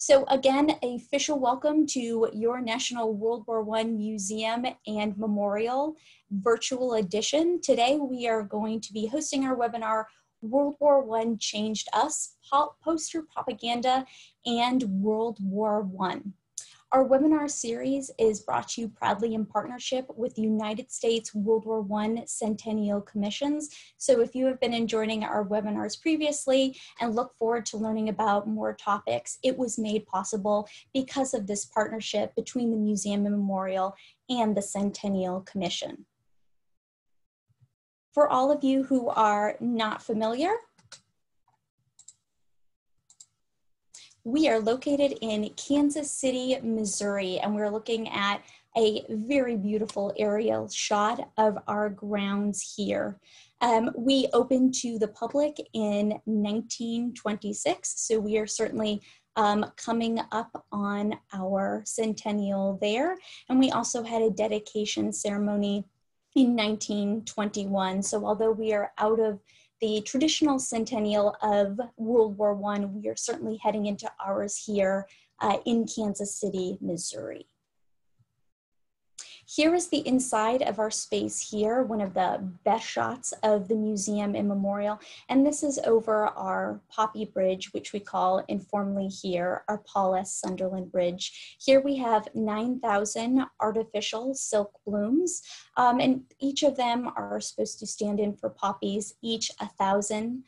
So again, an official welcome to your National World War I Museum and Memorial virtual edition. Today we are going to be hosting our webinar, World War I Changed Us, Poster Propaganda and World War I. Our webinar series is brought to you proudly in partnership with the United States World War I Centennial Commissions. So if you have been enjoying our webinars previously and look forward to learning about more topics, it was made possible because of this partnership between the Museum and Memorial and the Centennial Commission. For all of you who are not familiar, we are located in Kansas City, Missouri, and we're looking at a very beautiful aerial shot of our grounds here. We opened to the public in 1926, so we are certainly coming up on our centennial there. And we also had a dedication ceremony in 1921. So although we are out of the traditional centennial of World War I, we are certainly heading into ours here in Kansas City, Missouri. Here is the inside of our space here, one of the best shots of the Museum and Memorial. And this is over our Poppy Bridge, which we call informally here our Paul S. Sunderland Bridge. Here we have 9,000 artificial silk blooms, and each of them are supposed to stand in for poppies, each 1,000.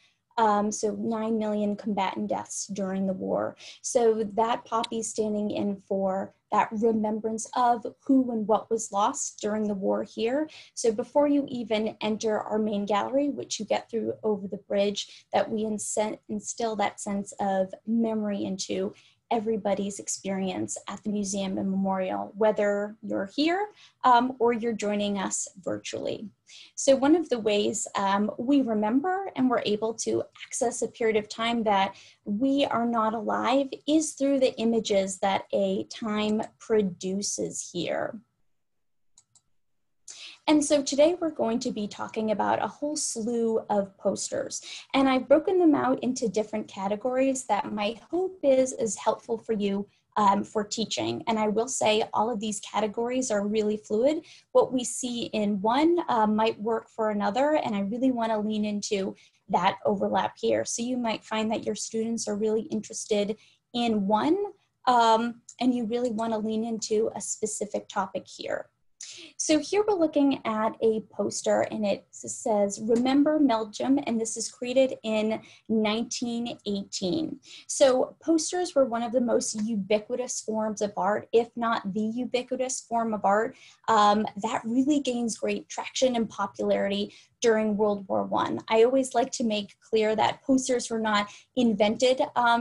So 9 million combatant deaths during the war. So that poppy standing in for that remembrance of who and what was lost during the war here. So before you even enter our main gallery, which you get through over the bridge, that we instill that sense of memory into everybody's experience at the Museum and Memorial, whether you're here or you're joining us virtually. So one of the ways we remember and we're able to access a period of time that we are not alive is through the images that a time produces here. And so today we're going to be talking about a whole slew of posters, and I've broken them out into different categories that my hope is helpful for you for teaching. And I will say all of these categories are really fluid. What we see in one might work for another, and I really want to lean into that overlap here. So you might find that your students are really interested in one, and you really want to lean into a specific topic here. So here we're looking at a poster, and it says, Remember Belgium, and this is created in 1918. So posters were one of the most ubiquitous forms of art, if not the ubiquitous form of art, that really gains great traction and popularity during World War I. I always like to make clear that posters were not invented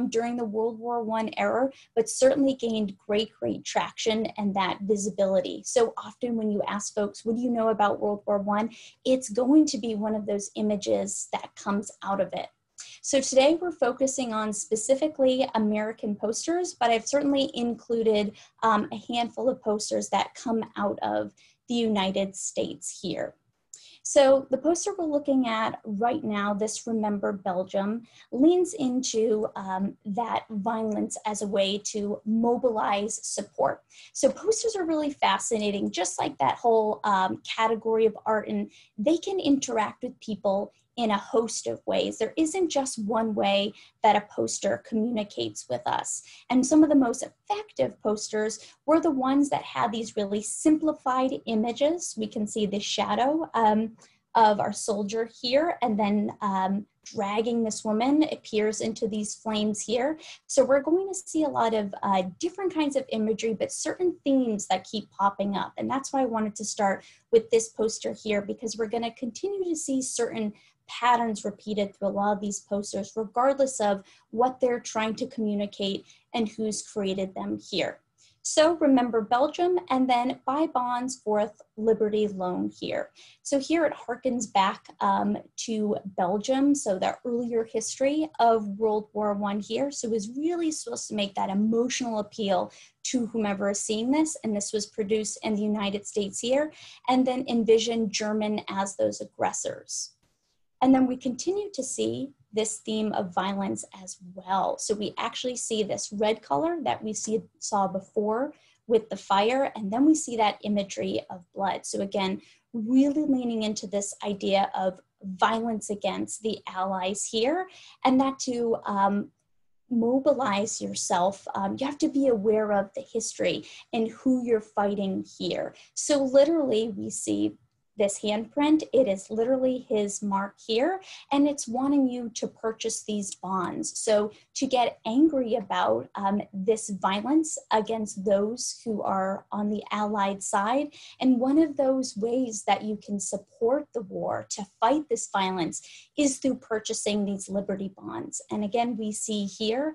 during the World War I era, but certainly gained great traction and that visibility. So often when you ask folks, what do you know about World War I? It's going to be one of those images that comes out of it. So today we're focusing on specifically American posters, but I've certainly included a handful of posters that come out of the United States here. So the poster we're looking at right now, this Remember Belgium, leans into that violence as a way to mobilize support. So posters are really fascinating, just like that whole category of art, and they can interact with people in a host of ways. There isn't just one way that a poster communicates with us. And some of the most effective posters were the ones that had these really simplified images. We can see the shadow of our soldier here, and then dragging this woman appears into these flames here. So we're going to see a lot of different kinds of imagery, but certain themes that keep popping up. And that's why I wanted to start with this poster here, because we're going to continue to see certain patterns repeated through a lot of these posters, regardless of what they're trying to communicate and who's created them here. So Remember Belgium, and then By Bond's Fourth Liberty Loan here. So here it harkens back to Belgium, so that earlier history of World War I here. So it was really supposed to make that emotional appeal to whomever is seeing this, and this was produced in the United States here, and then envision German as those aggressors. And then we continue to see this theme of violence as well. So we actually see this red color that we saw before with the fire, and then we see that imagery of blood. So again, really leaning into this idea of violence against the Allies here, and that to mobilize yourself, you have to be aware of the history and who you're fighting here. So literally we see this handprint, it is literally his mark here, and it's wanting you to purchase these bonds. So to get angry about this violence against those who are on the Allied side, and one of those ways that you can support the war to fight this violence is through purchasing these Liberty Bonds. And again, we see here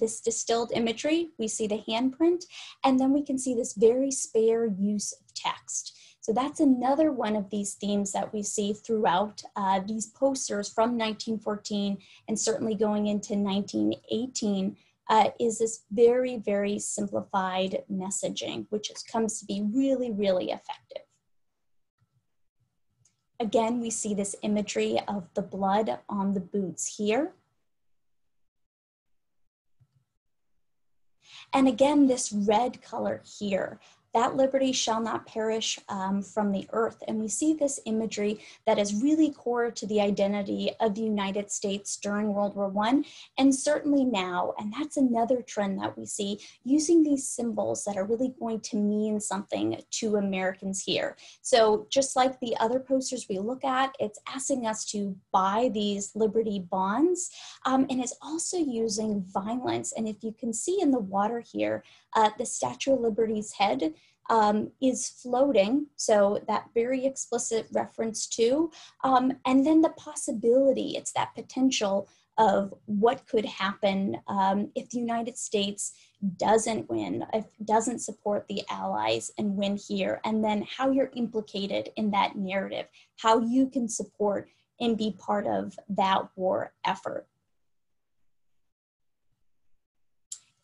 this distilled imagery, we see the handprint, and then we can see this very spare use of text. So that's another one of these themes that we see throughout these posters from 1914 and certainly going into 1918 is this very, very simplified messaging, which comes to be really, really effective. Again, we see this imagery of the blood on the boots here. And again, this red color here. That liberty shall not perish from the earth. And we see this imagery that is really core to the identity of the United States during World War I, and certainly now. And that's another trend that we see, using these symbols that are really going to mean something to Americans here. So just like the other posters we look at, it's asking us to buy these liberty bonds, and it's also using violence. And if you can see in the water here, the Statue of Liberty's head is floating, so that very explicit reference to, and then the possibility, it's that potential of what could happen if the United States doesn't win, doesn't support the Allies and win here, and then how you're implicated in that narrative, how you can support and be part of that war effort.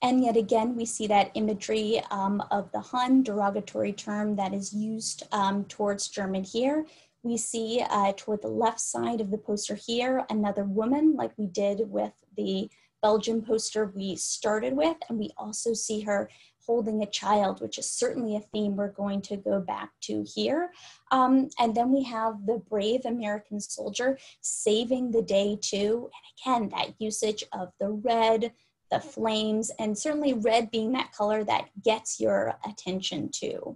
And yet again, we see that imagery of the Hun, derogatory term that is used towards German here. We see toward the left side of the poster here, another woman, like we did with the Belgian poster we started with, and we also see her holding a child, which is certainly a theme we're going to go back to here. And then we have the brave American soldier saving the day too. And again, that usage of the red, the flames, and certainly red being that color that gets your attention too.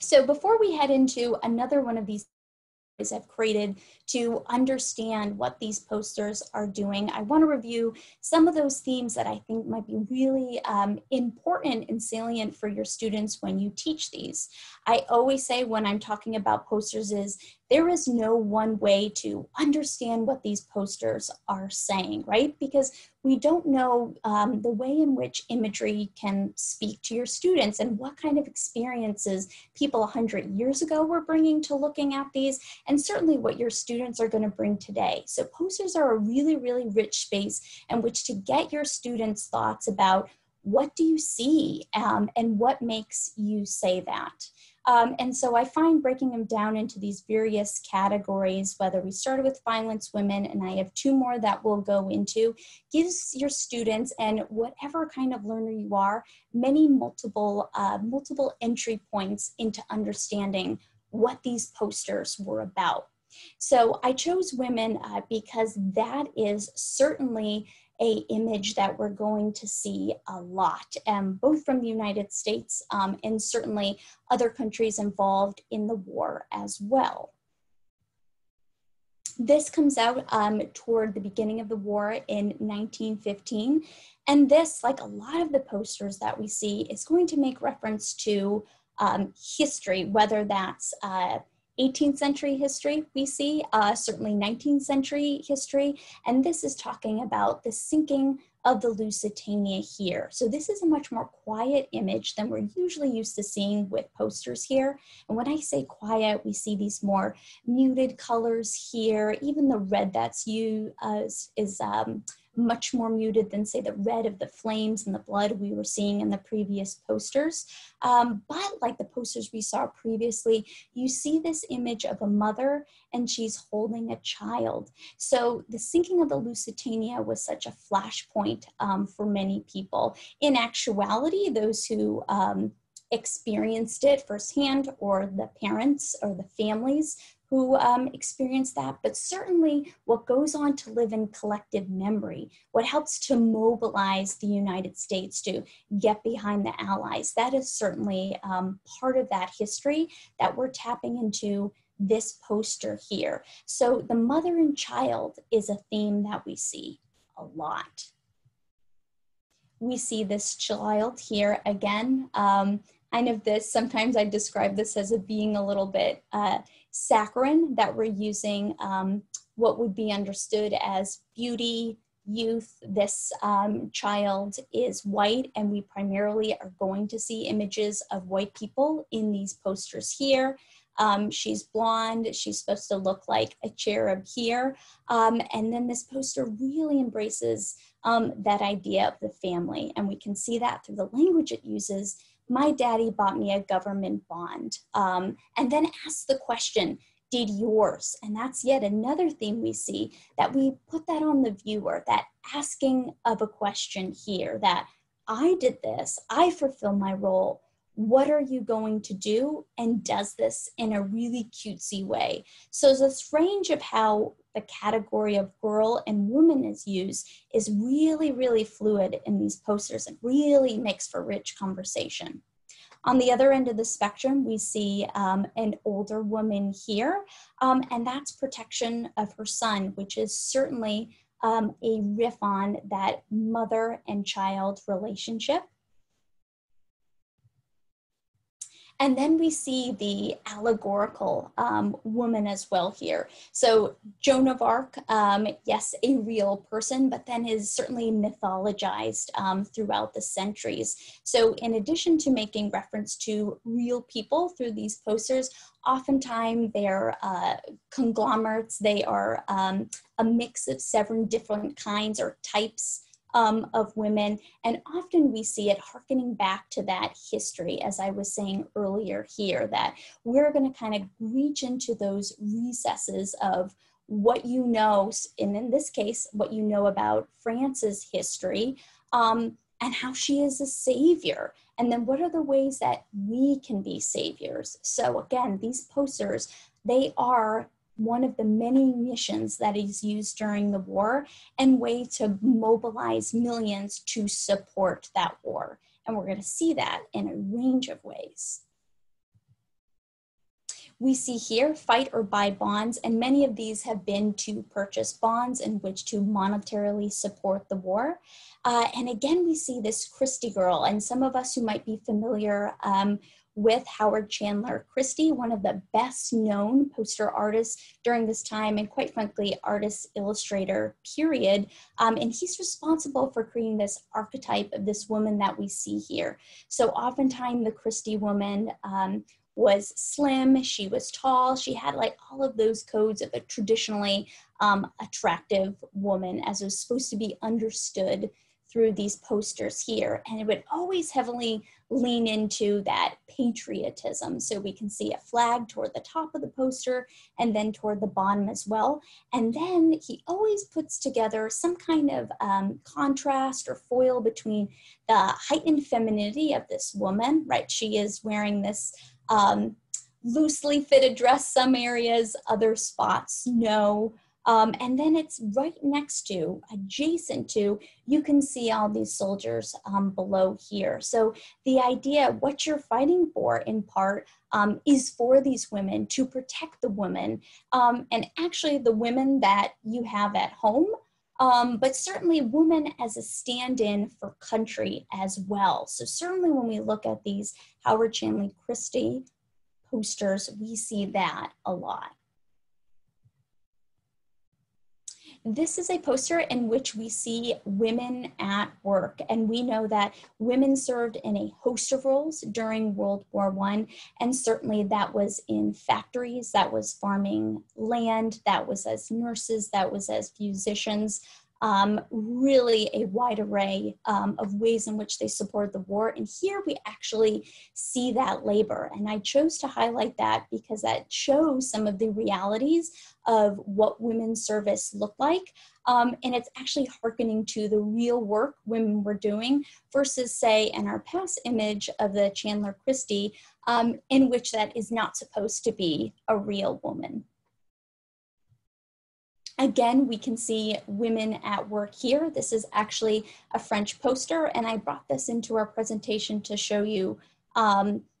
So before we head into another one of these stories I've created to understand what these posters are doing, I want to review some of those themes that I think might be really important and salient for your students when you teach these. I always say when I'm talking about posters is, there is no one way to understand what these posters are saying, right? Because we don't know the way in which imagery can speak to your students and what kind of experiences people 100 years ago were bringing to looking at these, and certainly what your students are going to bring today. So posters are a really, really rich space in which to get your students' thoughts about what do you see and what makes you say that. And so I find breaking them down into these various categories, whether we started with violence, women, and I have two more that we'll go into, gives your students and whatever kind of learner you are, many multiple entry points into understanding what these posters were about. So I chose women because that is certainly an image that we're going to see a lot, both from the United States and certainly other countries involved in the war as well. This comes out toward the beginning of the war in 1915, and this, like a lot of the posters that we see, is going to make reference to history, whether that's 18th century history we see, certainly 19th century history, and this is talking about the sinking of the Lusitania here. So this is a much more quiet image than we're usually used to seeing with posters here. And when I say quiet, we see these more muted colors here, even the red that's used is much more muted than, say, the red of the flames and the blood we were seeing in the previous posters. But like the posters we saw previously, you see this image of a mother and she's holding a child. So the sinking of the Lusitania was such a flashpoint for many people. In actuality, those who experienced it firsthand, or the parents or the families who experienced that, but certainly what goes on to live in collective memory, what helps to mobilize the United States to get behind the Allies, that is certainly part of that history that we're tapping into this poster here. So the mother and child is a theme that we see a lot. We see this child here again. Kind of this, sometimes I describe this as being a little bit saccharine, that we're using what would be understood as beauty, youth. This child is white, and we primarily are going to see images of white people in these posters here. She's blonde, she's supposed to look like a cherub here. And then this poster really embraces that idea of the family. And we can see that through the language it uses. My daddy bought me a government bond, and then asked the question, did yours? And that's yet another theme we see, that we put that on the viewer, that asking of a question here, that I did this, I fulfill my role, what are you going to do? And does this in a really cutesy way. So this range of how the category of girl and woman is used is really, really fluid in these posters and really makes for rich conversation. On the other end of the spectrum, we see an older woman here, and that's protection of her son, which is certainly a riff on that mother and child relationship. And then we see the allegorical woman as well here. So Joan of Arc, yes, a real person, but then is certainly mythologized throughout the centuries. So in addition to making reference to real people through these posters, oftentimes they're conglomerates. They are a mix of several different kinds or types of women, and often we see it harkening back to that history, as I was saying earlier here, that we're going to kind of reach into those recesses of what you know, and in this case, what you know about France's history, and how she is a savior, and then what are the ways that we can be saviors. So again, these posters, they are one of the many missions that is used during the war and way to mobilize millions to support that war. And we're going to see that in a range of ways. We see here, fight or buy bonds, and many of these have been to purchase bonds in which to monetarily support the war. And again, we see this Christie girl, and some of us who might be familiar with Howard Chandler Christy, one of the best known poster artists during this time, and quite frankly, artist illustrator period. And he's responsible for creating this archetype of this woman that we see here. So oftentimes the Christie woman was slim, she was tall, she had like all of those codes of a traditionally attractive woman, as it was supposed to be understood through these posters here. And it would always heavily lean into that patriotism. So we can see a flag toward the top of the poster and then toward the bottom as well. And then he always puts together some kind of contrast or foil between the heightened femininity of this woman, right? She is wearing this loosely fitted dress, some areas, other spots, no. And then it's right next to, adjacent to, you can see all these soldiers below here. So the idea of what you're fighting for, in part, is for these women, to protect the women, and actually the women that you have at home, but certainly women as a stand-in for country as well. So certainly when we look at these Howard Chandler Christy posters, we see that a lot. This is a poster in which we see women at work, and we know that women served in a host of roles during World War I, and certainly that was in factories, that was farming land, that was as nurses, that was as musicians, really a wide array of ways in which they supported the war. And here we actually see that labor. And I chose to highlight that because that shows some of the realities of what women's service looked like. And it's actually hearkening to the real work women were doing versus, say, in our past image of the Chandler Christy, in which that is not supposed to be a real woman. Again, we can see women at work here. This is actually a French poster, and I brought this into our presentation to show you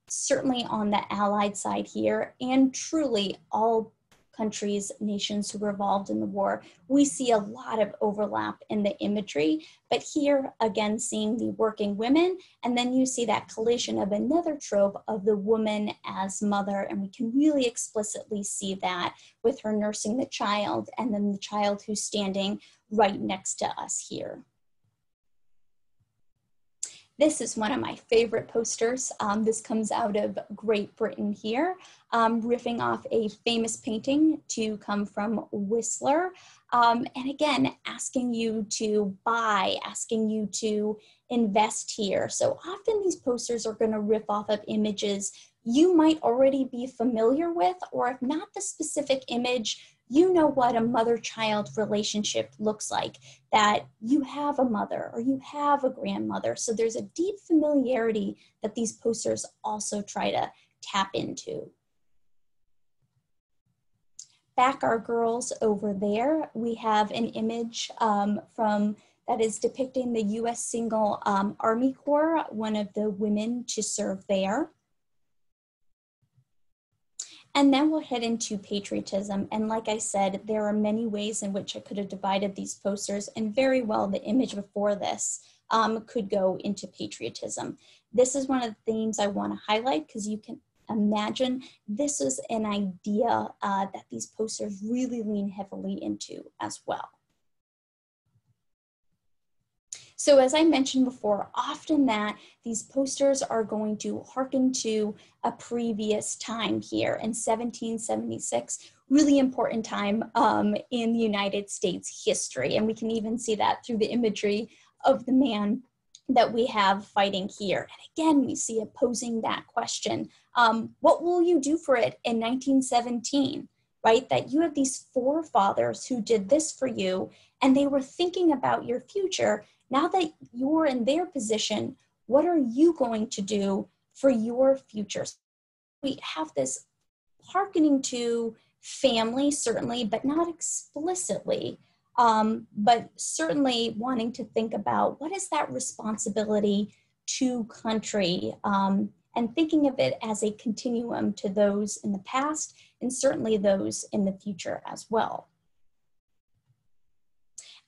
certainly on the Allied side here, and truly all countries, nations who were involved in the war. We see a lot of overlap in the imagery, but here again, seeing the working women, and then you see that collision of another trope of the woman as mother, and we can really explicitly see that with her nursing the child, and then the child who's standing right next to us here. This is one of my favorite posters. This comes out of Great Britain here, riffing off a famous painting to come from Whistler. And again, asking you to buy, asking you to invest here. So often these posters are going to riff off of images you might already be familiar with, or if not the specific image, you know what a mother-child relationship looks like, that you have a mother or you have a grandmother. So there's a deep familiarity that these posters also try to tap into. Back our girls over there, we have an image that is depicting the U.S. Single Army Corps, one of the women to serve there. And then we'll head into patriotism. And like I said, there are many ways in which I could have divided these posters, and very well the image before this could go into patriotism. This is one of the themes I want to highlight because you can imagine this is an idea that these posters really lean heavily into as well. So as I mentioned before, often that these posters are going to hearken to a previous time here in 1776, really important time in the United States history. And we can even see that through the imagery of the man that we have fighting here. And again, we see it posing that question. What will you do for it in 1917? Right, that you have these forefathers who did this for you, and they were thinking about your future. Now that you're in their position, what are you going to do for your future? We have this hearkening to family, certainly, but not explicitly, but certainly wanting to think about what is that responsibility to country, and thinking of it as a continuum to those in the past and certainly those in the future as well.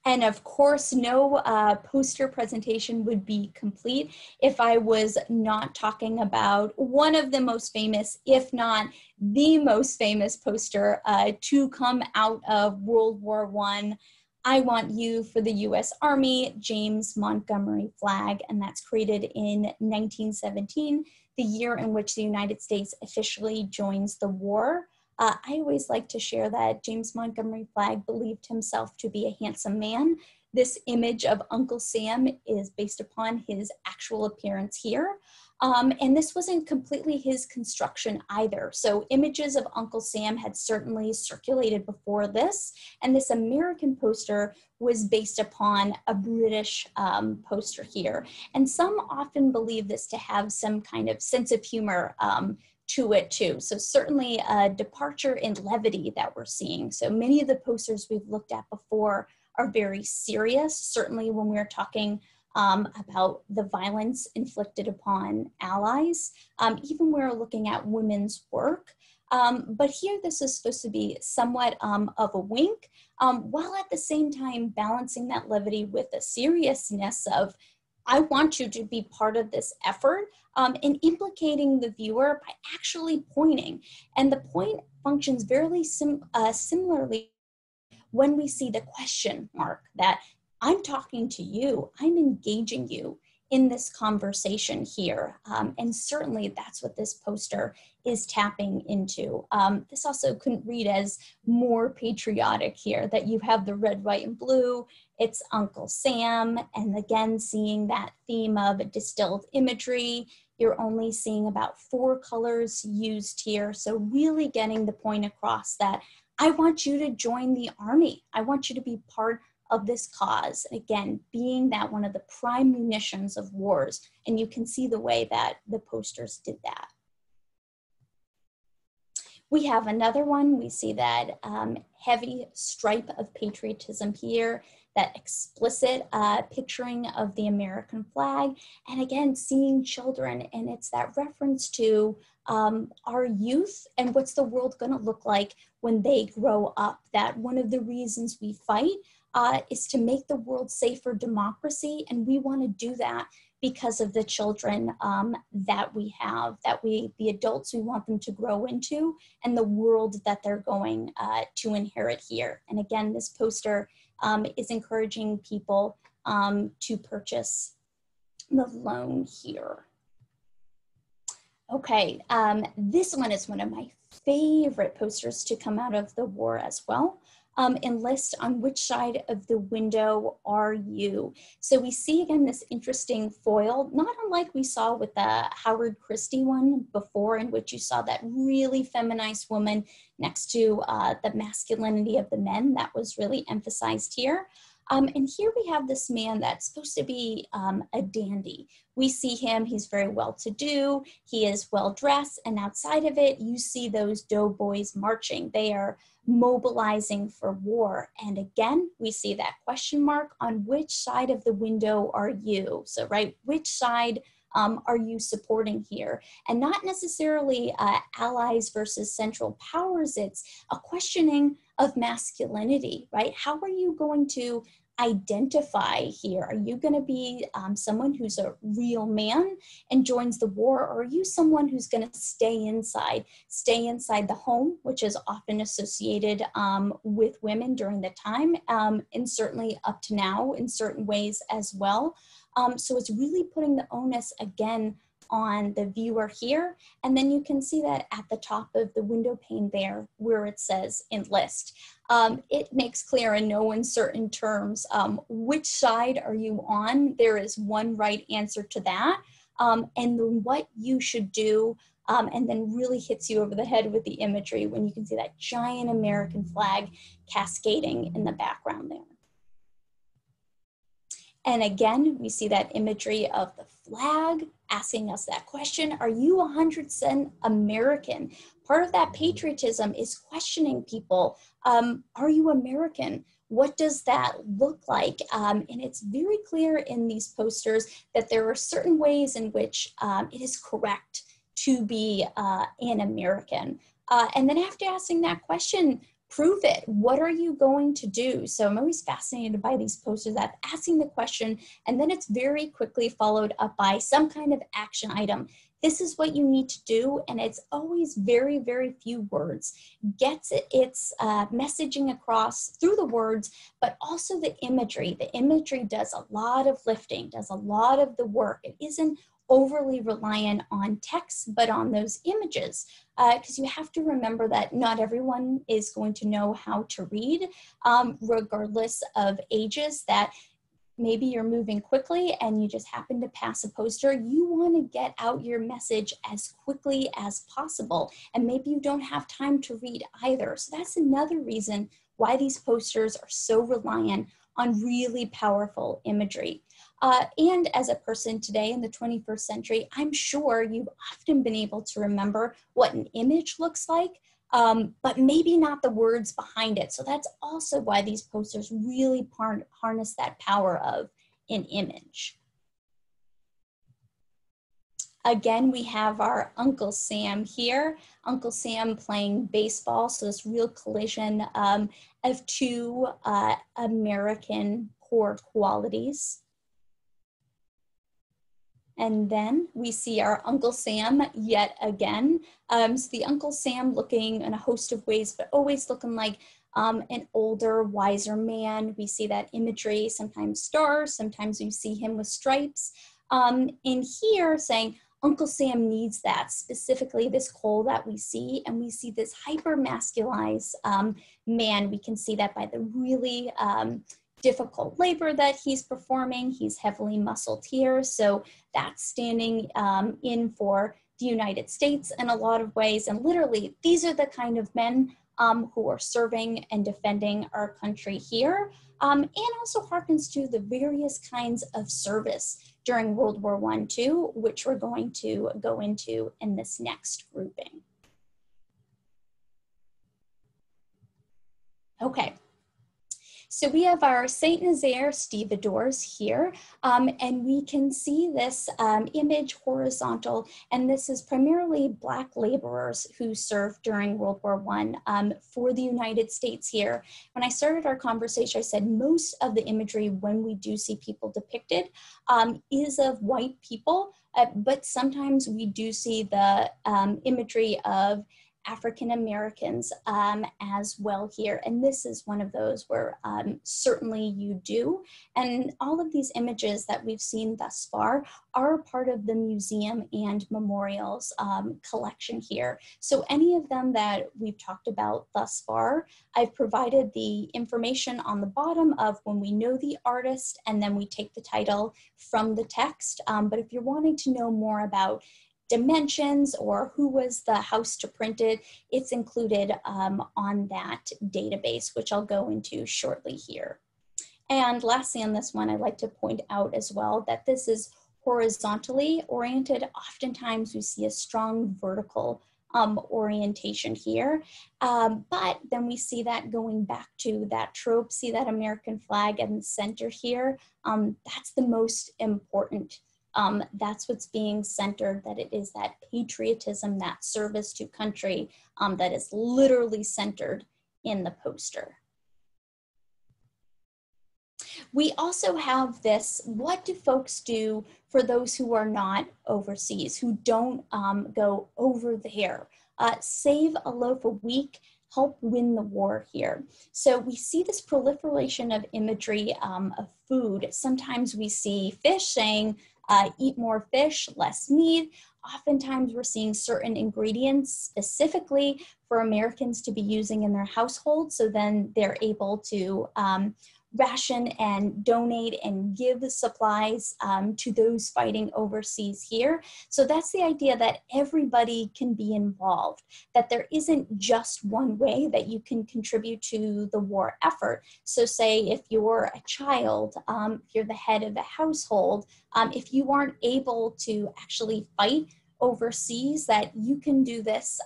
And of course, no poster presentation would be complete if I was not talking about one of the most famous, if not the most famous poster to come out of World War I. I Want You for the U.S. Army, James Montgomery Flagg, and that's created in 1917, the year in which the United States officially joins the war. I always like to share that James Montgomery Flagg believed himself to be a handsome man. This image of Uncle Sam is based upon his actual appearance here. And this wasn't completely his construction either. So images of Uncle Sam had certainly circulated before this. And this American poster was based upon a British poster here. And some often believe this to have some kind of sense of humor to it too. So certainly a departure in levity that we're seeing. So many of the posters we've looked at before are very serious, certainly when we're talking about the violence inflicted upon allies, even we're looking at women's work. But here this is supposed to be somewhat of a wink, while at the same time balancing that levity with the seriousness of, I want you to be part of this effort, and implicating the viewer by actually pointing. And the point functions very similarly when we see the question mark that I'm talking to you, I'm engaging you. in this conversation here. And certainly that's what this poster is tapping into. This also couldn't read as more patriotic here, that you have the red, white, and blue, it's Uncle Sam, and again, seeing that theme of distilled imagery. You're only seeing about 4 colors used here. So really getting the point across that I want you to join the army. I want you to be part of this cause. Again, being that one of the prime munitions of wars. And you can see the way that the posters did that. We have another one. We see that heavy stripe of patriotism here, that explicit picturing of the American flag. And again, seeing children, and it's that reference to our youth and what's the world gonna look like when they grow up. That one of the reasons we fight is to make the world safer democracy. And we wanna do that because of the children that we have, that we, the adults, we want them to grow into, and the world that they're going to inherit here. And again, this poster is encouraging people to purchase the loan here. Okay, this one is one of my favorite posters to come out of the war as well. And list on which side of the window are you. So we see again this interesting foil, not unlike we saw with the Howard Christy one before, in which you saw that really feminized woman next to the masculinity of the men. That was really emphasized here. And here we have this man that's supposed to be a dandy. We see him, he's very well-to-do, he is well-dressed, and outside of it, you see those doughboys marching. They are mobilizing for war. And again, we see that question mark, on which side of the window are you? So, right, which side are you supporting here? And not necessarily allies versus Central Powers, it's a questioning of masculinity, right? How are you going to identify here? Are you going to be someone who's a real man and joins the war, or are you someone who's going to stay inside the home, which is often associated with women during the time, and certainly up to now in certain ways as well. So it's really putting the onus again on the viewer here. And then you can see that at the top of the window pane there where it says enlist. It makes clear in no uncertain terms which side are you on. There is one right answer to that, and then what you should do, and then really hits you over the head with the imagery when you can see that giant American flag cascading in the background there. And again, we see that imagery of the flag asking us that question, are you 100% American? Part of that patriotism is questioning people, are you American? What does that look like? And it's very clear in these posters that there are certain ways in which it is correct to be an American. And then after asking that question, prove it. What are you going to do? So I'm always fascinated by these posters that asking the question, and then it's very quickly followed up by some kind of action item. This is what you need to do, and it's always very, very few words. Gets its messaging across through the words, but also the imagery. The imagery does a lot of lifting, does a lot of the work. It isn't overly reliant on text, but on those images. Because you have to remember that not everyone is going to know how to read, regardless of ages, that maybe you're moving quickly and you just happen to pass a poster. You want to get out your message as quickly as possible. And maybe you don't have time to read either. So that's another reason why these posters are so reliant on really powerful imagery. And as a person today in the 21st century, I'm sure you've often been able to remember what an image looks like, but maybe not the words behind it. So that's also why these posters really harness that power of an image. Again, we have our Uncle Sam here. Uncle Sam playing baseball, so this real collision of two American core qualities. And then we see our Uncle Sam yet again. So the Uncle Sam looking in a host of ways, but always looking like an older, wiser man. We see that imagery, sometimes stars, sometimes we see him with stripes. And here saying, Uncle Sam needs that, specifically this coal that we see, and we see this hyper-masculized man. We can see that by the really difficult labor that he's performing. He's heavily muscled here, so that's standing in for the United States in a lot of ways, and literally these are the kind of men who are serving and defending our country here, and also harkens to the various kinds of service during World War I too, which we're going to go into in this next grouping. Okay, so we have our Saint Nazaire stevedores here, and we can see this image horizontal, and this is primarily Black laborers who served during World War I for the United States here. When I started our conversation, I said most of the imagery when we do see people depicted is of white people, but sometimes we do see the imagery of African Americans as well here. And this is one of those where certainly you do. And all of these images that we've seen thus far are part of the museum and memorials collection here. So any of them that we've talked about thus far, I've provided the information on the bottom of when we know the artist, and then we take the title from the text. But if you're wanting to know more about dimensions or who was the house to print it, it's included on that database, which I'll go into shortly here. And lastly on this one, I'd like to point out as well that this is horizontally oriented. Oftentimes we see a strong vertical orientation here, but then we see that going back to that trope, see that American flag in the center here. That's the most important. That's what's being centered, that it is that patriotism, that service to country that is literally centered in the poster. We also have this, what do folks do for those who are not overseas, who don't go over there? Save a loaf a week, help win the war here. So we see this proliferation of imagery of food. Sometimes we see fish saying, eat more fish, less meat. Oftentimes we're seeing certain ingredients specifically for Americans to be using in their household. So then they're able to ration and donate and give supplies to those fighting overseas here. So that's the idea that everybody can be involved, that there isn't just one way that you can contribute to the war effort. So say if you're a child, if you're the head of a household, if you aren't able to actually fight overseas, that you can do this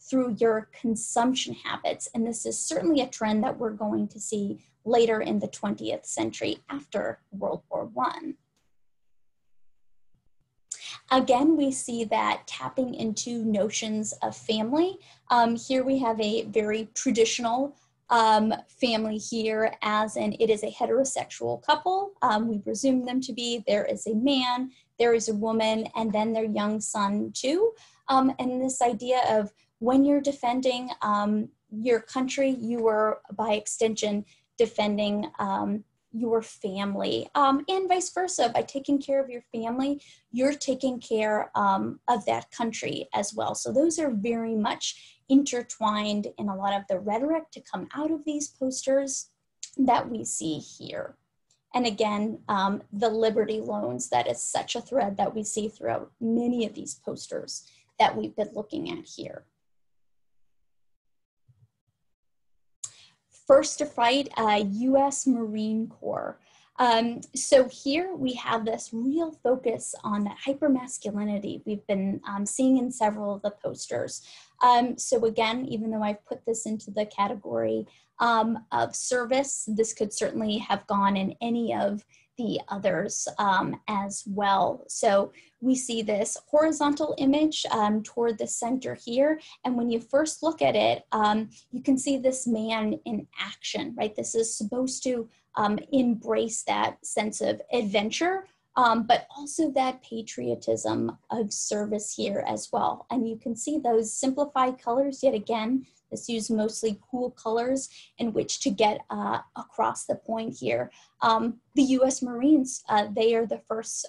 through your consumption habits. And this is certainly a trend that we're going to see later in the 20th century after World War I. Again, we see that tapping into notions of family. Here we have a very traditional family here, as in it is a heterosexual couple. We presume them to be. There is a man, there is a woman, and then their young son too. And this idea of when you're defending your country, you are by extension defending your family, and vice versa. By taking care of your family, you're taking care of that country as well. So those are very much intertwined in a lot of the rhetoric to come out of these posters that we see here. And again, the Liberty Loans, that is such a thread that we see throughout many of these posters that we've been looking at here. First to Fight, U.S. Marine Corps. So here we have this real focus on that hypermasculinity we've been seeing in several of the posters. So again, even though I've put this into the category of service, this could certainly have gone in any of the others as well. So we see this horizontal image toward the center here. And when you first look at it, you can see this man in action, right? This is supposed to embrace that sense of adventure but also that patriotism of service here as well. And you can see those simplified colors yet again. This used mostly cool colors in which to get across the point here. The US Marines, they are the first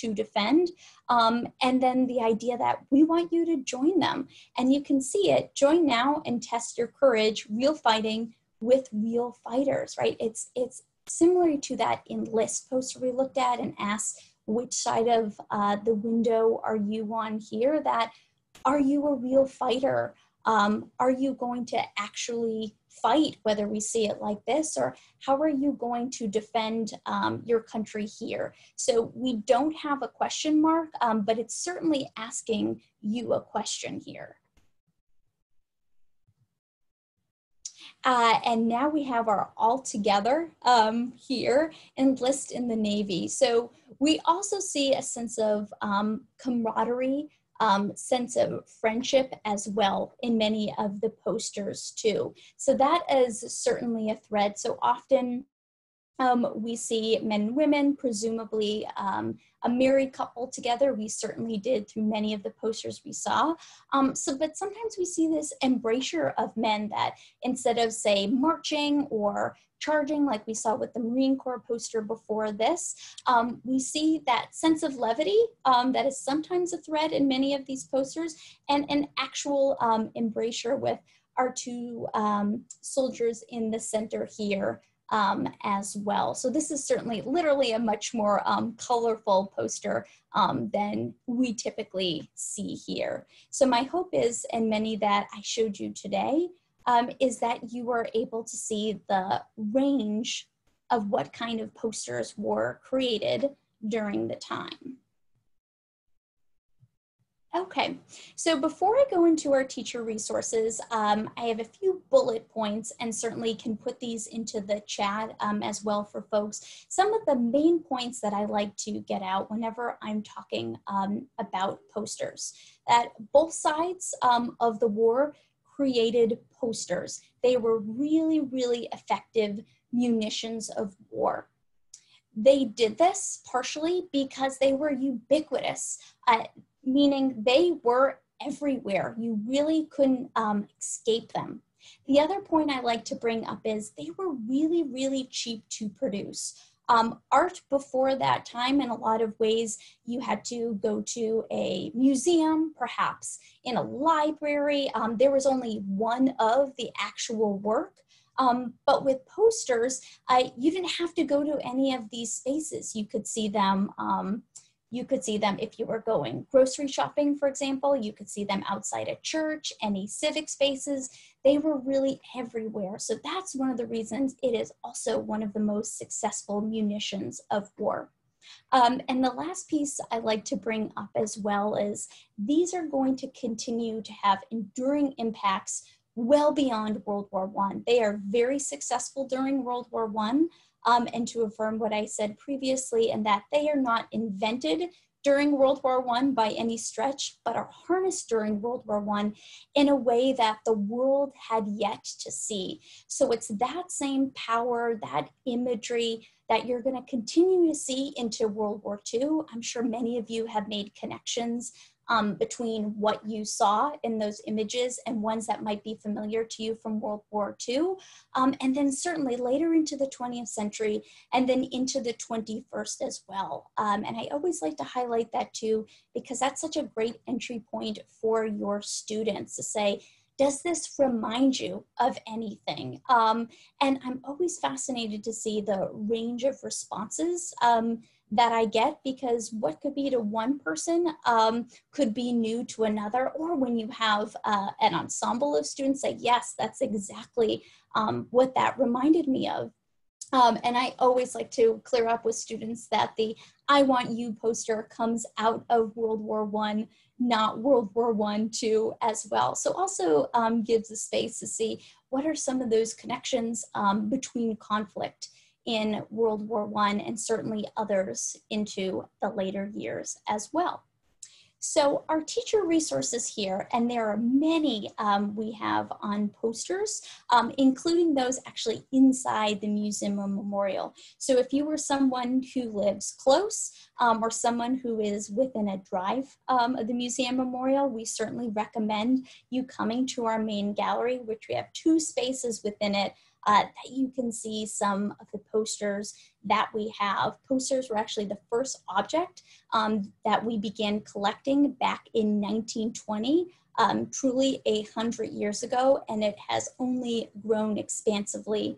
to defend. And then the idea that we want you to join them. And you can see it, join now and test your courage, real fighting with real fighters, right? It's similar to that enlist poster we looked at and asked which side of the window are you on here, that are you a real fighter? Are you going to actually fight, whether we see it like this, or how are you going to defend your country here? So we don't have a question mark, but it's certainly asking you a question here. And now we have our all together here, enlist in the Navy. So we also see a sense of camaraderie, sense of friendship as well in many of the posters too. So that is certainly a thread. So often we see men and women, presumably a married couple together. We certainly did through many of the posters we saw. But sometimes we see this embrasure of men that instead of say marching or charging like we saw with the Marine Corps poster before this, we see that sense of levity that is sometimes a thread in many of these posters, and an actual embrasure with our two soldiers in the center here as well. So this is certainly literally a much more colorful poster than we typically see here. So my hope is, and many that I showed you today, is that you were able to see the range of what kind of posters were created during the time. Okay, so before I go into our teacher resources, I have a few bullet points and certainly can put these into the chat as well for folks. Some of the main points that I like to get out whenever I'm talking about posters, that both sides of the war created posters. They were really, really effective munitions of war. They did this partially because they were ubiquitous, meaning they were everywhere. You really couldn't escape them. The other point I like to bring up is they were really, really cheap to produce. Art before that time, in a lot of ways, you had to go to a museum, perhaps in a library. There was only one of the actual work. But with posters, you didn't have to go to any of these spaces. You could see them. You could see them if you were going grocery shopping, for example. You could see them outside a church, any civic spaces. They were really everywhere. So that's one of the reasons it is also one of the most successful munitions of war. And the last piece I like to bring up as well is these are going to continue to have enduring impacts well beyond World War I. They are very successful during World War I. And to affirm what I said previously, and that they are not invented during World War I by any stretch, but are harnessed during World War I in a way that the world had yet to see. So it's that same power, that imagery that you're going to continue to see into World War II. I'm sure many of you have made connections between what you saw in those images and ones that might be familiar to you from World War II, and then certainly later into the 20th century, and then into the 21st as well. And I always like to highlight that too, because that's such a great entry point for your students to say, does this remind you of anything? And I'm always fascinated to see the range of responses that I get, because what could be to one person could be new to another, or when you have an ensemble of students say, yes, that's exactly what that reminded me of. And I always like to clear up with students that the I Want You poster comes out of World War I, not World War I too as well. So also gives a space to see what are some of those connections between conflict in World War I and certainly others into the later years as well. So our teacher resources here, and there are many we have on posters, including those actually inside the museum or memorial. So if you were someone who lives close or someone who is within a drive of the museum memorial, we certainly recommend you coming to our main gallery, which we have two spaces within it that you can see some of the posters that we have. Posters were actually the first object that we began collecting back in 1920, truly 100 years ago, and it has only grown expansively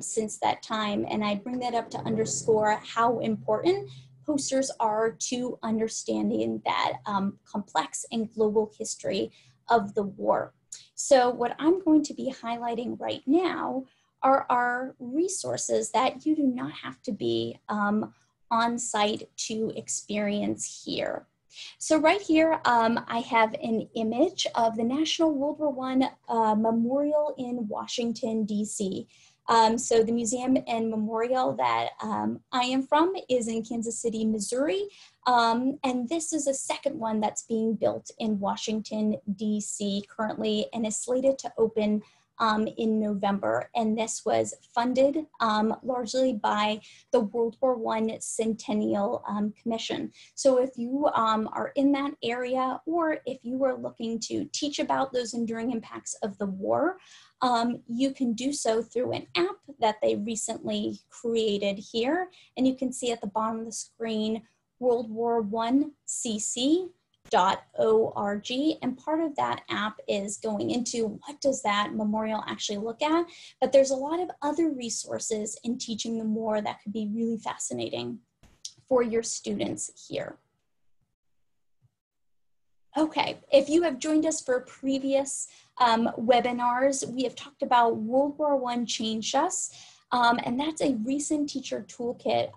since that time. And I bring that up to underscore how important posters are to understanding that complex and global history of the war. So what I'm going to be highlighting right now are our resources that you do not have to be on site to experience here. So right here, I have an image of the National World War I Memorial in Washington, D.C. So the museum and memorial that I am from is in Kansas City, Missouri. And this is a second one that's being built in Washington, D.C. currently, and is slated to open in November. And this was funded largely by the World War I Centennial Commission. So if you are in that area, or if you are looking to teach about those enduring impacts of the war, you can do so through an app that they recently created here. And you can see at the bottom of the screen, worldwar1cc.org, and part of that app is going into what does that memorial actually look at, but there's a lot of other resources in teaching them more that could be really fascinating for your students here. Okay, if you have joined us for previous webinars, we have talked about World War I changed us. And that's a recent teacher toolkit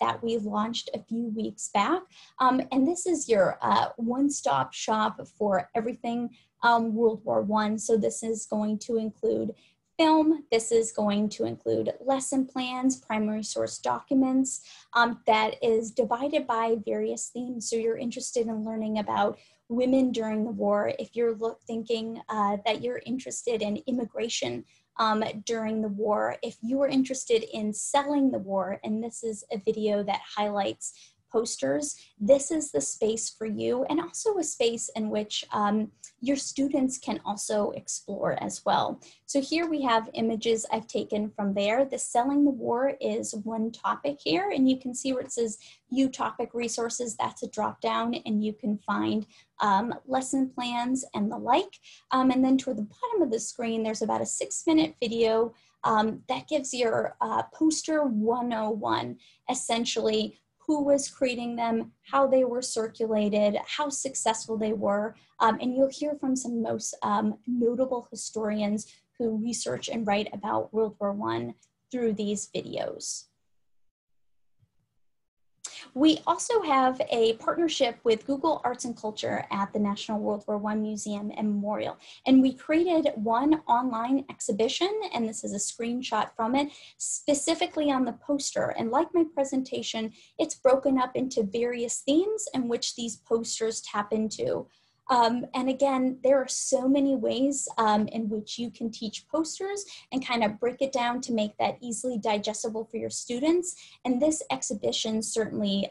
that we launched a few weeks back. And this is your one-stop shop for everything World War I. So this is going to include film. This is going to include lesson plans, primary source documents that is divided by various themes. So you're interested in learning about women during the war. If you're thinking that you're interested in immigration during the war, if you are interested in selling the war, and this is a video that highlights posters, this is the space for you, and also a space in which your students can also explore as well. So here we have images I've taken from there. The selling the war is one topic here, and you can see where it says view topic resources, that's a drop down, and you can find lesson plans and the like. And then toward the bottom of the screen, there's about a 6-minute video that gives your poster 101, essentially who was creating them, how they were circulated, how successful they were, and you'll hear from some most notable historians who research and write about World War I through these videos. We also have a partnership with Google Arts and Culture at the National World War I Museum and Memorial. And we created one online exhibition, and this is a screenshot from it, specifically on the poster. And like my presentation, it's broken up into various themes in which these posters tap into. And again, there are so many ways in which you can teach posters and kind of break it down to make that easily digestible for your students. And this exhibition certainly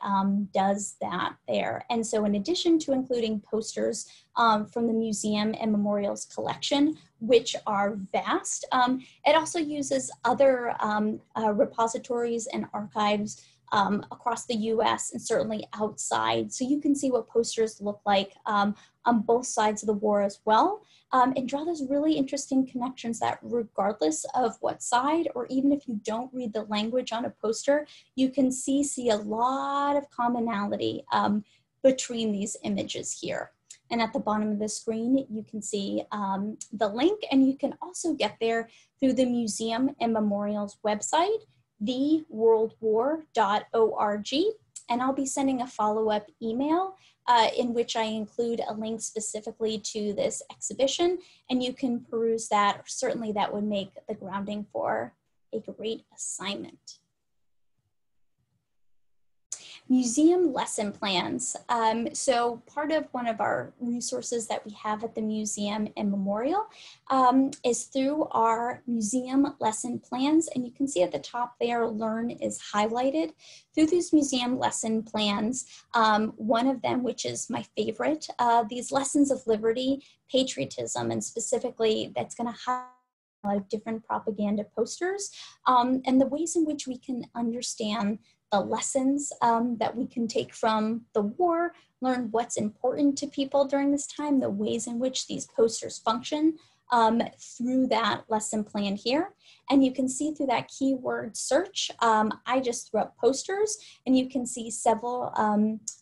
does that there. And so in addition to including posters from the museum and memorials collection, which are vast, it also uses other repositories and archives across the US and certainly outside. So you can see what posters look like on both sides of the war as well, and draw those really interesting connections that regardless of what side, or even if you don't read the language on a poster, you can see a lot of commonality between these images here. And at the bottom of the screen, you can see the link, and you can also get there through the Museum and Memorials website, theworldwar.org, and I'll be sending a follow-up email in which I include a link specifically to this exhibition, and you can peruse that. Certainly that would make the grounding for a great assignment. Museum lesson plans. So part of one of our resources that we have at the museum and memorial is through our museum lesson plans. And you can see at the top there, learn is highlighted. Through these museum lesson plans, one of them, which is my favorite, these lessons of liberty, patriotism, and specifically that's gonna highlight different propaganda posters and the ways in which we can understand the lessons that we can take from the war, learn what's important to people during this time, the ways in which these posters function through that lesson plan here. And you can see through that keyword search, I just threw up posters, and you can see several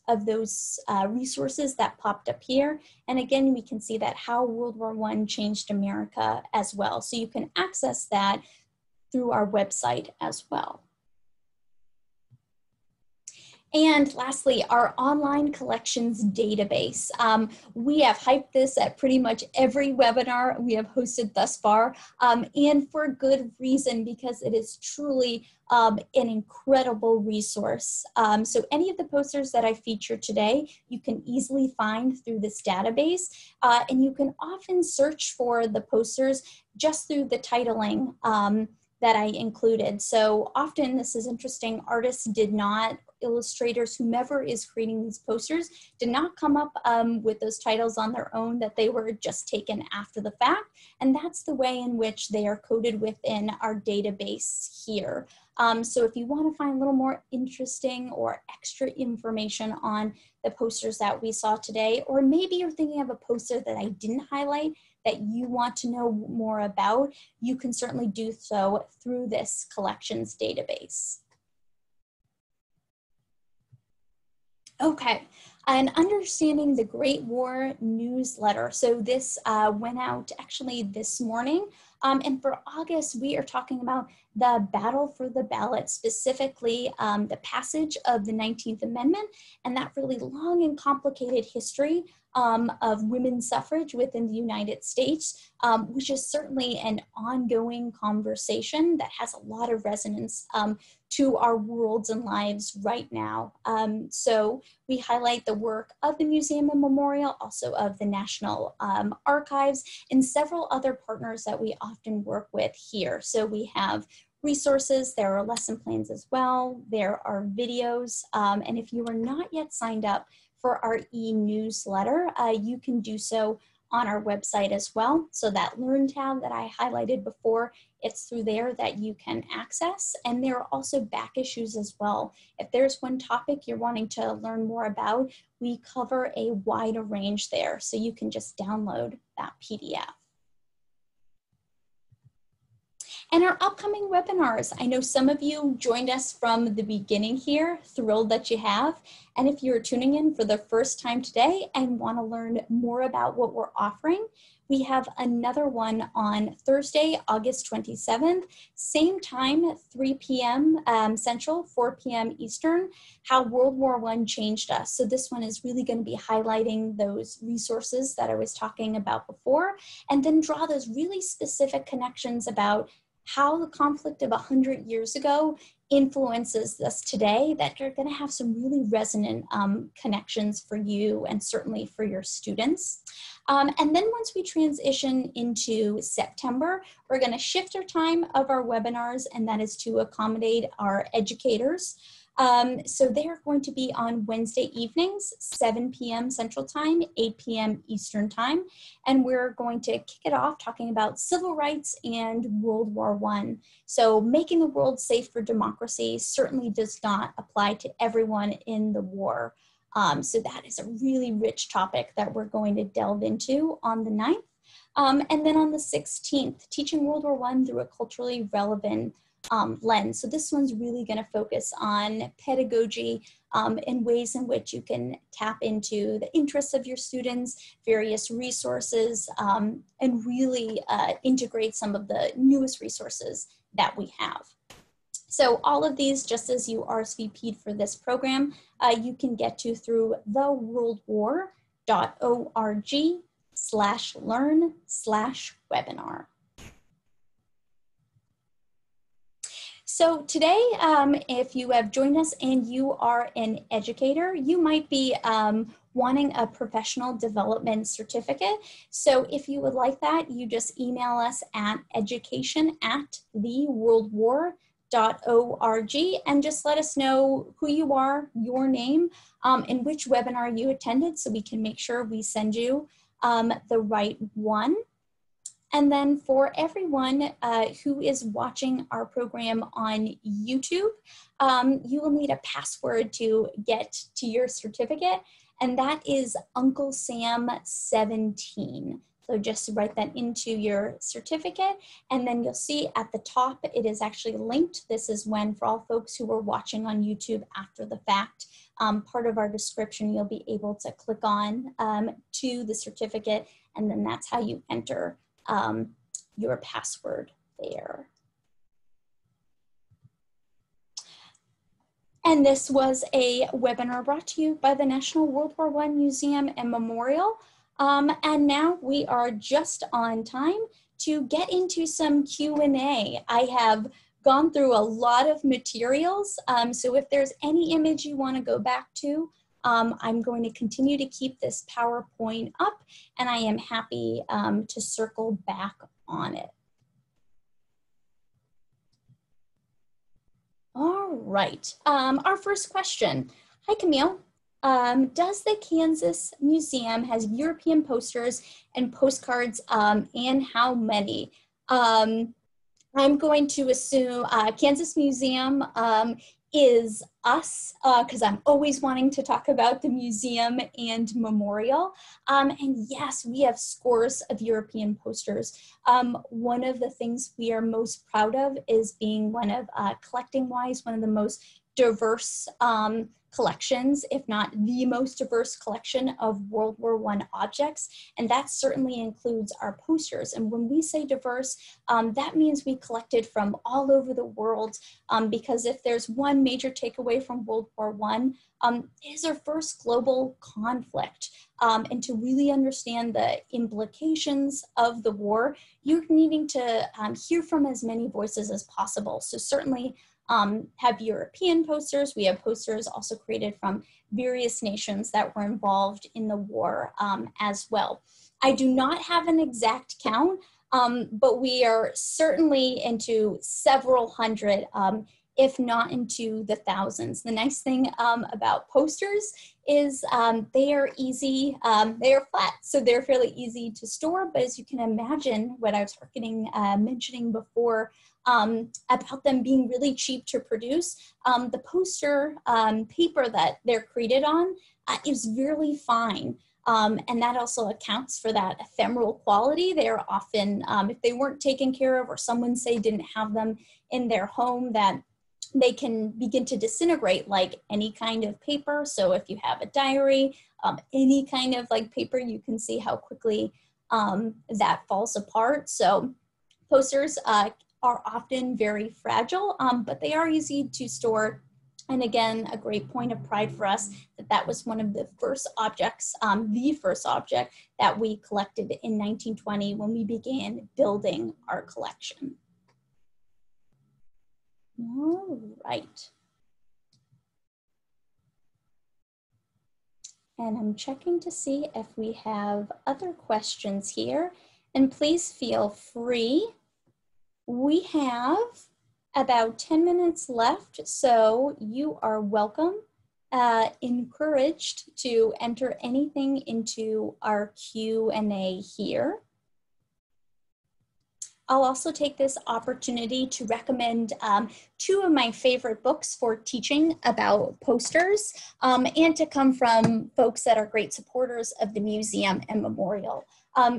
of those resources that popped up here. And again, we can see that how World War I changed America as well. So you can access that through our website as well. And lastly, our online collections database. We have hyped this at pretty much every webinar we have hosted thus far, and for good reason, because it is truly an incredible resource. So any of the posters that I feature today, you can easily find through this database, and you can often search for the posters just through the titling that I included. So often, this is interesting, artists did not, illustrators, whomever is creating these posters, did not come up with those titles on their own, that they were just taken after the fact. And that's the way in which they are coded within our database here. So if you want to find a little more interesting or extra information on the posters that we saw today, or maybe you're thinking of a poster that I didn't highlight that you want to know more about, you can certainly do so through this collections database. Okay, and understanding the Great War newsletter. So this went out actually this morning. And for August, we are talking about the battle for the ballot, specifically the passage of the 19th Amendment and that really long and complicated history of women's suffrage within the United States, which is certainly an ongoing conversation that has a lot of resonance to our worlds and lives right now. So we highlight the work of the Museum and Memorial, also of the National Archives, and several other partners that we often work with here. So we have resources, there are lesson plans as well, there are videos, and if you are not yet signed up for our e-newsletter, you can do so on our website as well. So that Learn tab that I highlighted before, it's through there that you can access. And there are also back issues as well. If there's one topic you're wanting to learn more about, we cover a wider range there. So you can just download that PDF. And our upcoming webinars. I know some of you joined us from the beginning here, thrilled that you have. And if you're tuning in for the first time today and want to learn more about what we're offering, we have another one on Thursday, August 27th, same time, 3 p.m. Central, 4 p.m. Eastern, how World War I changed us. So this one is really going to be highlighting those resources that I was talking about before, and then draw those really specific connections about how the conflict of 100 years ago influences us today, that you're going to have some really resonant connections for you and certainly for your students. And then once we transition into September, we're going to shift our time of our webinars, and that is to accommodate our educators. So they're going to be on Wednesday evenings, 7 p.m. Central Time, 8 p.m. Eastern Time. And we're going to kick it off talking about civil rights and World War I. So making the world safe for democracy certainly does not apply to everyone in the war. So that is a really rich topic that we're going to delve into on the 9th. And then on the 16th, teaching World War I through a culturally relevant lens. So this one's really going to focus on pedagogy and ways in which you can tap into the interests of your students, various resources, and really integrate some of the newest resources that we have. So all of these, just as you RSVP'd for this program, you can get to through theworldwar.org/learn/webinar. So today, if you have joined us and you are an educator, you might be wanting a professional development certificate. So if you would like that, you just email us at education@theworldwar.org and just let us know who you are, your name, and which webinar you attended so we can make sure we send you the right one. And then for everyone who is watching our program on YouTube, you will need a password to get to your certificate, and that is Uncle Sam 17. So just write that into your certificate, and then you'll see at the top, it is actually linked. This is when, for all folks who are watching on YouTube after the fact, part of our description, you'll be able to click on to the certificate, and then that's how you enter your password there. And this was a webinar brought to you by the National World War I Museum and Memorial. And now we are just on time to get into some Q&A. I have gone through a lot of materials, so if there's any image you want to go back to, I'm going to continue to keep this PowerPoint up, and I am happy to circle back on it. All right, our first question. Hi, Camille. Does the Kansas Museum has European posters and postcards, and how many? I'm going to assume Kansas Museum is us, because I'm always wanting to talk about the museum and memorial. And yes, we have scores of European posters. One of the things we are most proud of is being one of, collecting-wise, one of the most diverse collections, if not the most diverse collection of World War I objects, and that certainly includes our posters. And when we say diverse, that means we collected from all over the world, because if there's one major takeaway from World War I, it is our first global conflict. And to really understand the implications of the war, you're needing to hear from as many voices as possible. So certainly, have European posters. We have posters also created from various nations that were involved in the war as well. I do not have an exact count, but we are certainly into several hundred, if not into the thousands. The nice thing about posters is they are easy, they are flat, so they're fairly easy to store, but as you can imagine, what I was mentioning before about them being really cheap to produce, the poster paper that they're created on is really fine. And that also accounts for that ephemeral quality. They are often, if they weren't taken care of or someone say didn't have them in their home, that they can begin to disintegrate like any kind of paper. So if you have a diary, any kind of like paper, you can see how quickly that falls apart. So posters are often very fragile, but they are easy to store. And again, a great point of pride for us that that was one of the first objects, the first object that we collected in 1920 when we began building our collection. All right. And I'm checking to see if we have other questions here. And please feel free. We have about 10 minutes left, so you are welcome, encouraged to enter anything into our Q&A here. I'll also take this opportunity to recommend two of my favorite books for teaching about posters, and to come from folks that are great supporters of the museum and memorial.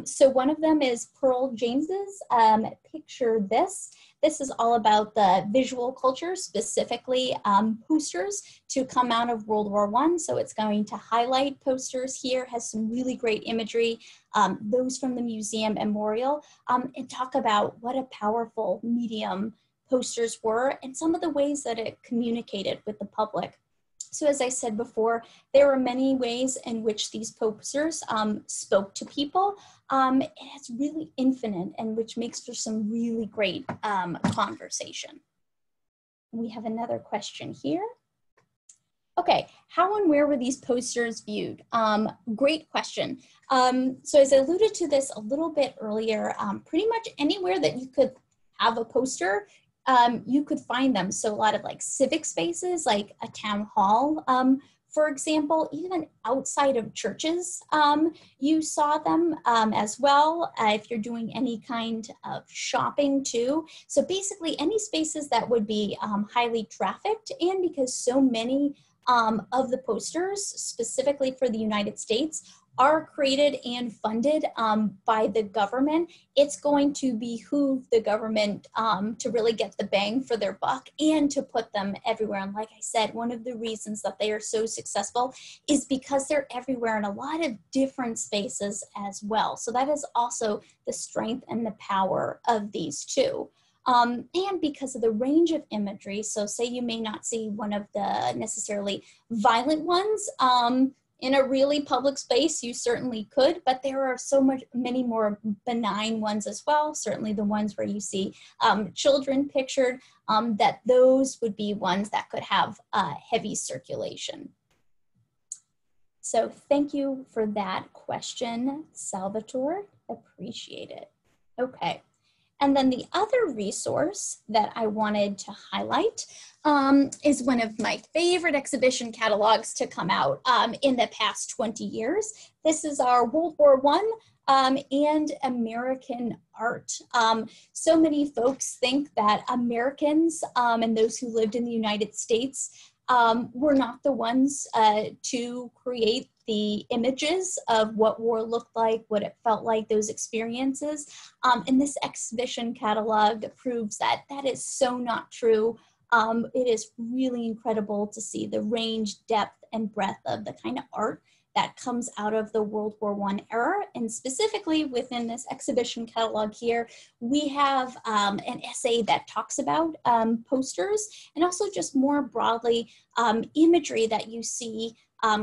So one of them is Pearl James's Picture This. This is all about the visual culture, specifically posters to come out of World War I. So it's going to highlight posters here, has some really great imagery, those from the museum memorial, and talk about what a powerful medium posters were and some of the ways that it communicated with the public. So as I said before, there were many ways in which these posters spoke to people. It's really infinite, and which makes for some really great conversation. We have another question here. Okay, how and where were these posters viewed? Great question. So as I alluded to this a little bit earlier, pretty much anywhere that you could have a poster, you could find them. So a lot of like civic spaces, like a town hall, for example, even outside of churches, you saw them as well, if you're doing any kind of shopping too. So basically any spaces that would be highly trafficked, and because so many of the posters, specifically for the United States, are created and funded by the government, it's going to behoove the government to really get the bang for their buck and to put them everywhere. And like I said, one of the reasons that they are so successful is because they're everywhere in a lot of different spaces as well. So that is also the strength and the power of these two. And because of the range of imagery, so say you may not see one of the necessarily violent ones, in a really public space, you certainly could, but there are so many more benign ones as well, certainly the ones where you see children pictured, that those would be ones that could have heavy circulation. So thank you for that question, Salvatore, appreciate it. Okay. And then the other resource that I wanted to highlight is one of my favorite exhibition catalogs to come out in the past 20 years. This is our World War I and American Art. So many folks think that Americans and those who lived in the United States were not the ones to create the images of what war looked like, what it felt like, those experiences. And this exhibition catalog proves that that is so not true. It is really incredible to see the range, depth, and breadth of the kind of art that comes out of the World War I era. And specifically within this exhibition catalog here, we have an essay that talks about posters and also just more broadly imagery that you see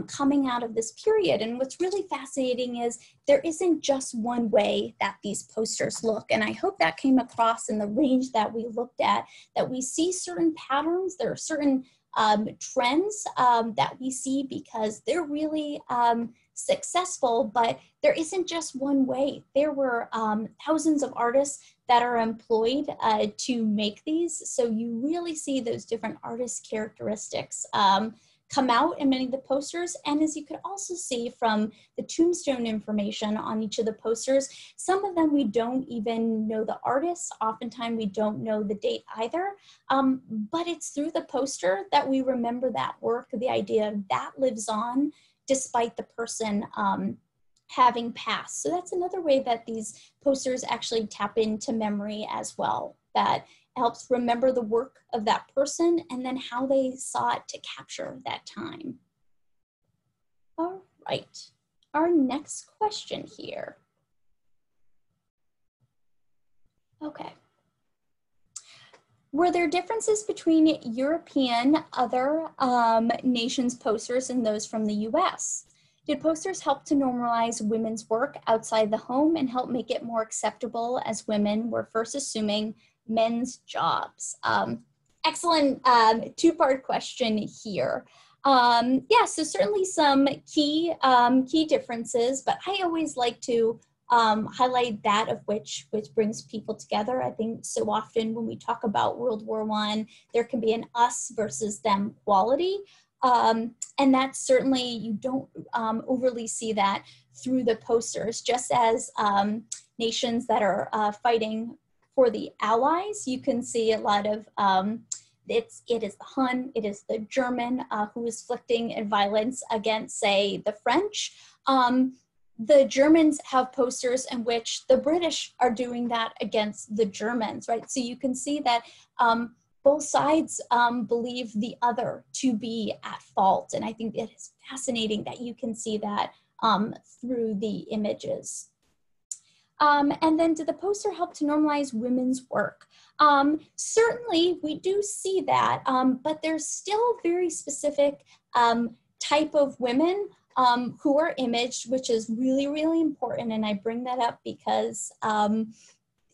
coming out of this period. And what's really fascinating is there isn't just one way that these posters look. And I hope that came across in the range that we looked at, that we see certain patterns, there are certain trends that we see because they're really successful, but there isn't just one way. There were thousands of artists that are employed to make these. So you really see those different artist characteristics come out in many of the posters. And as you could also see from the tombstone information on each of the posters, some of them we don't even know the artists. Oftentimes we don't know the date either, but it's through the poster that we remember that work, the idea of that lives on despite the person having passed. So that's another way that these posters actually tap into memory as well, that helps remember the work of that person and then how they sought to capture that time. All right, our next question here. Okay. Were there differences between European other nations' posters and those from the US? Did posters help to normalize women's work outside the home and help make it more acceptable as women were first assuming men's jobs? Excellent two-part question here. Yeah, so certainly some key differences, but I always like to highlight that of which brings people together. I think so often when we talk about World War I, there can be an us versus them quality. And that certainly, you don't overly see that through the posters, just as nations that are fighting for the Allies, you can see a lot of, it is the Hun, it is the German who is inflicting violence against, say, the French. The Germans have posters in which the British are doing that against the Germans, right? So you can see that both sides believe the other to be at fault. And I think it is fascinating that you can see that through the images. And then did the poster help to normalize women's work? Certainly we do see that, but there's still very specific type of women who are imaged, which is really, really important. And I bring that up because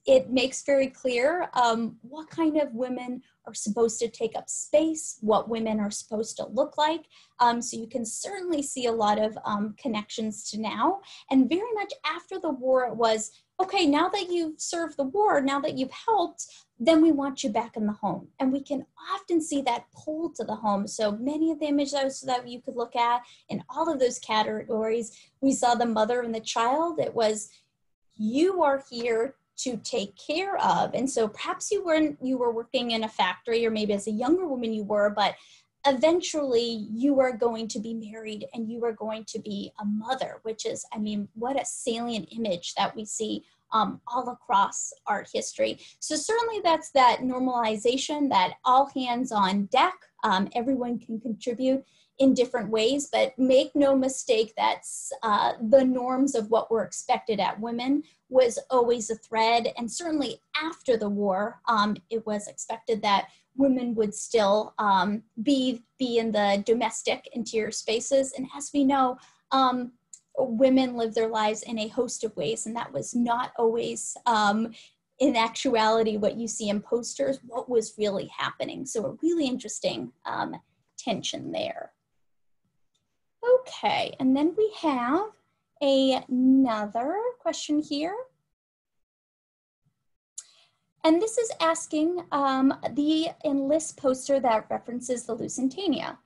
It makes very clear what kind of women are supposed to take up space, what women are supposed to look like. So you can certainly see a lot of connections to now. And very much after the war, it was, okay, now that you've served the war, now that you've helped, then we want you back in the home. And we can often see that pull to the home. So many of the images that you could look at in all of those categories, we saw the mother and the child. It was, you are here to take care of. And so perhaps you were working in a factory, or maybe as a younger woman you were, but eventually you are going to be married and you are going to be a mother, which is, I mean, what a salient image that we see all across art history. So certainly that's that normalization, that all hands on deck, everyone can contribute in different ways, but make no mistake that the norms of what were expected at women was always a thread. And certainly after the war, it was expected that women would still be in the domestic interior spaces. And as we know, women live their lives in a host of ways, and that was not always, in actuality, what you see in posters, what was really happening. So a really interesting tension there. Okay, and then we have another question here. And this is asking the enlist poster that references the Lusitania.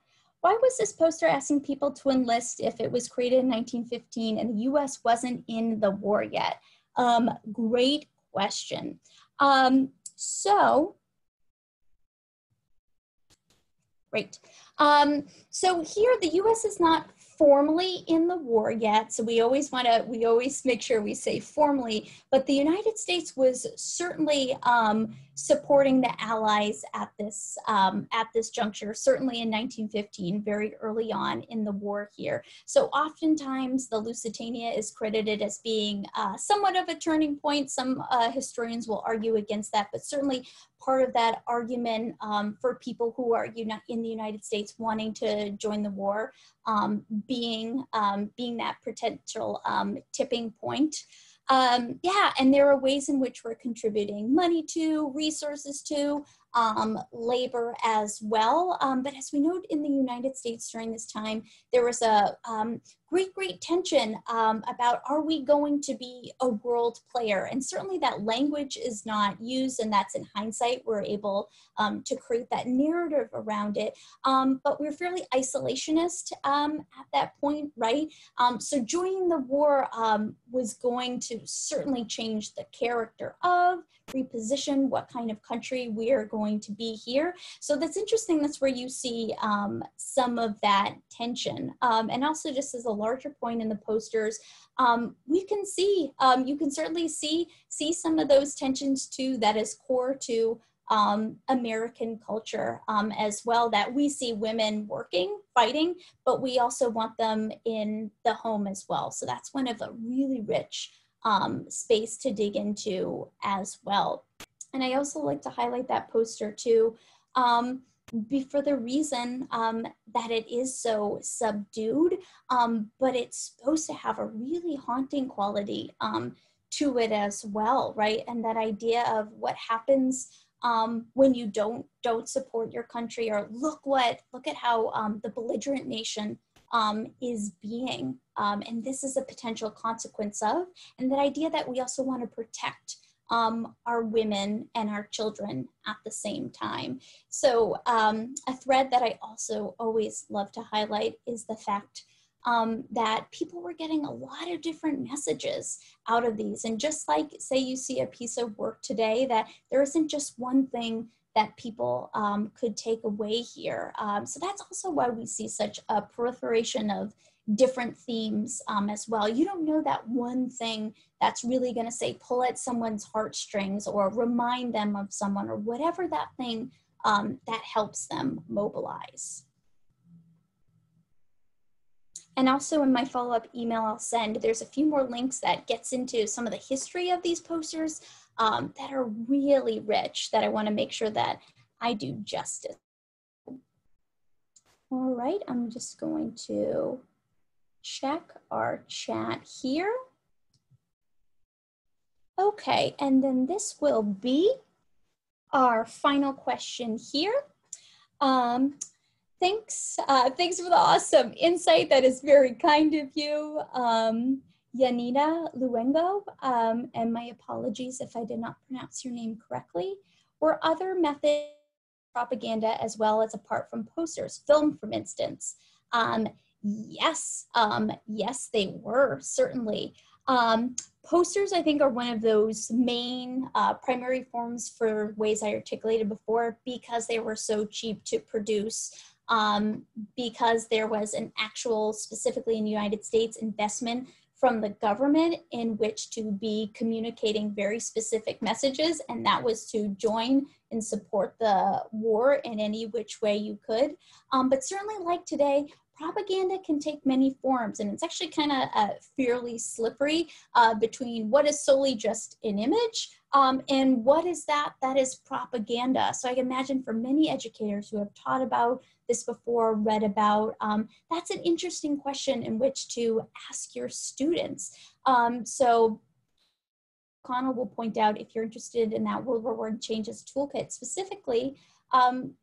Why was this poster asking people to enlist if it was created in 1915 and the US wasn't in the war yet? Great question. So here the US is not formally in the war yet. So we always make sure we say formally, but the United States was certainly supporting the Allies at this juncture, certainly in 1915, very early on in the war here. So oftentimes the Lusitania is credited as being somewhat of a turning point. Some historians will argue against that, but certainly part of that argument for people who are in the United States wanting to join the war, being that potential tipping point. Yeah, and there are ways in which we're contributing money to, resources to, labor as well. But as we know, in the United States during this time, there was a great tension about, are we going to be a world player? And certainly that language is not used, and that's in hindsight, we're able to create that narrative around it. But we're fairly isolationist at that point, right? So joining the war was going to certainly change the character of, reposition what kind of country we are going to be here. So that's interesting. That's where you see some of that tension. And also just as a larger point in the posters, we can see, you can certainly see some of those tensions too that is core to American culture as well, that we see women working, fighting, but we also want them in the home as well. So that's one of a really rich space to dig into as well. And I also like to highlight that poster too, for the reason that it is so subdued, but it's supposed to have a really haunting quality to it as well, right? And that idea of what happens when you don't support your country, or look at how the belligerent nation is being, and this is a potential consequence of, and that idea that we also want to protect our women and our children at the same time. So a thread that I also always love to highlight is the fact that people were getting a lot of different messages out of these. And just like, say you see a piece of work today, that there isn't just one thing that people could take away here. So that's also why we see such a proliferation of different themes as well. You don't know that one thing that's really gonna say, pull at someone's heartstrings or remind them of someone or whatever that thing that helps them mobilize. And also in my follow-up email I'll send, there's a few more links that gets into some of the history of these posters that are really rich, that I wanna make sure that I do justice. All right, I'm just going to check our chat here. Okay, and then this will be our final question here. Thanks for the awesome insight. That is very kind of you, Yanina Luengo, and my apologies if I did not pronounce your name correctly. Were other methods of propaganda as well as apart from posters, film for instance? Yes, they were, certainly. Posters, I think, are one of those main primary forms for ways I articulated before, because they were so cheap to produce, because there was an actual, specifically in the United States, investment from the government in which to be communicating very specific messages, and that was to join and support the war in any which way you could. But certainly, like today, propaganda can take many forms, and it's actually kind of fairly slippery between what is solely just an image and what is that is propaganda. So I can imagine for many educators who have taught about this before, read about, that's an interesting question in which to ask your students. So Connell will point out, if you're interested in that World War I Changes Toolkit specifically,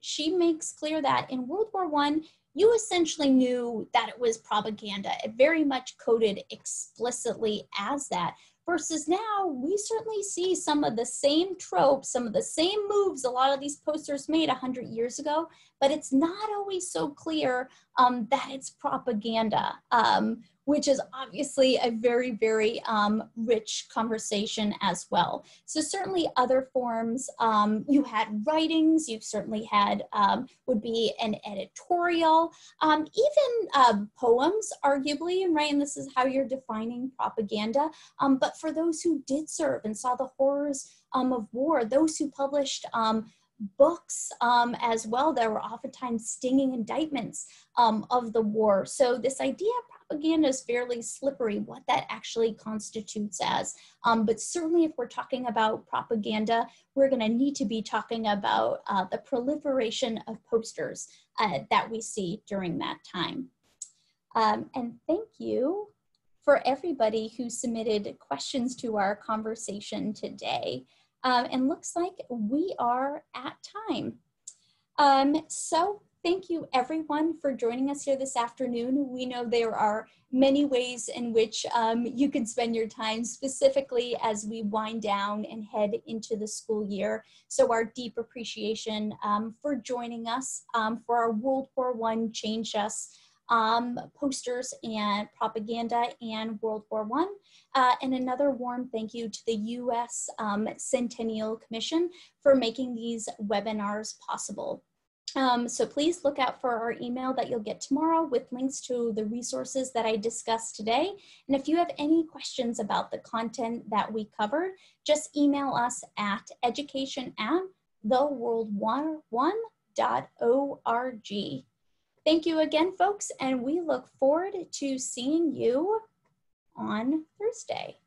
she makes clear that in World War I, you essentially knew that it was propaganda. It very much coded explicitly as that. Versus now, we certainly see some of the same tropes, some of the same moves a lot of these posters made 100 years ago, but it's not always so clear that it's propaganda, which is obviously a very, very rich conversation as well. So certainly other forms, you had writings, you've certainly had, would be an editorial, even poems, arguably, and right, and this is how you're defining propaganda. But for those who did serve and saw the horrors of war, those who published books as well, there were oftentimes stinging indictments of the war. So this idea of propaganda is fairly slippery, what that actually constitutes as. But certainly if we're talking about propaganda, we're gonna need to be talking about the proliferation of posters that we see during that time. And thank you for everybody who submitted questions to our conversation today. And looks like we are at time. So thank you everyone for joining us here this afternoon. We know there are many ways in which you can spend your time, specifically as we wind down and head into the school year. So our deep appreciation for joining us for our World War I Change Us posters and propaganda and World War I. And another warm thank you to the U.S. Centennial Commission for making these webinars possible. So please look out for our email that you'll get tomorrow with links to the resources that I discussed today. And if you have any questions about the content that we covered, just email us at education@theworldwar1.org. Thank you again, folks, and we look forward to seeing you on Thursday.